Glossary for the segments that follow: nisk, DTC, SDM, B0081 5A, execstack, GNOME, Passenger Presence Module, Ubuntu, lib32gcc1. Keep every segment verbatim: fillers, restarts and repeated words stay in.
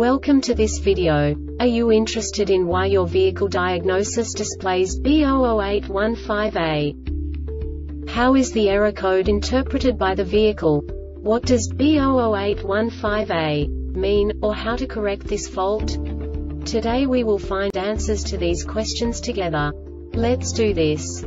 Welcome to this video. Are you interested in why your vehicle diagnosis displays B zero zero eight one five A? How is the error code interpreted by the vehicle? What does B zero zero eight one five A mean, or how to correct this fault? Today we will find answers to these questions together. Let's do this.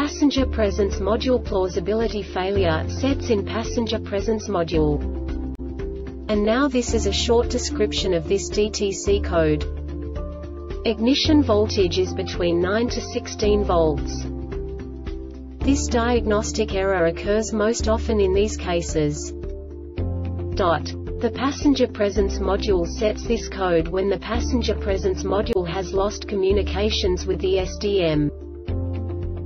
Passenger Presence Module plausibility failure sets in Passenger Presence Module. And now this is a short description of this D T C code. Ignition voltage is between nine to sixteen volts. This diagnostic error occurs most often in these cases. Dot. The Passenger Presence Module sets this code when the Passenger Presence Module has lost communications with the S D M.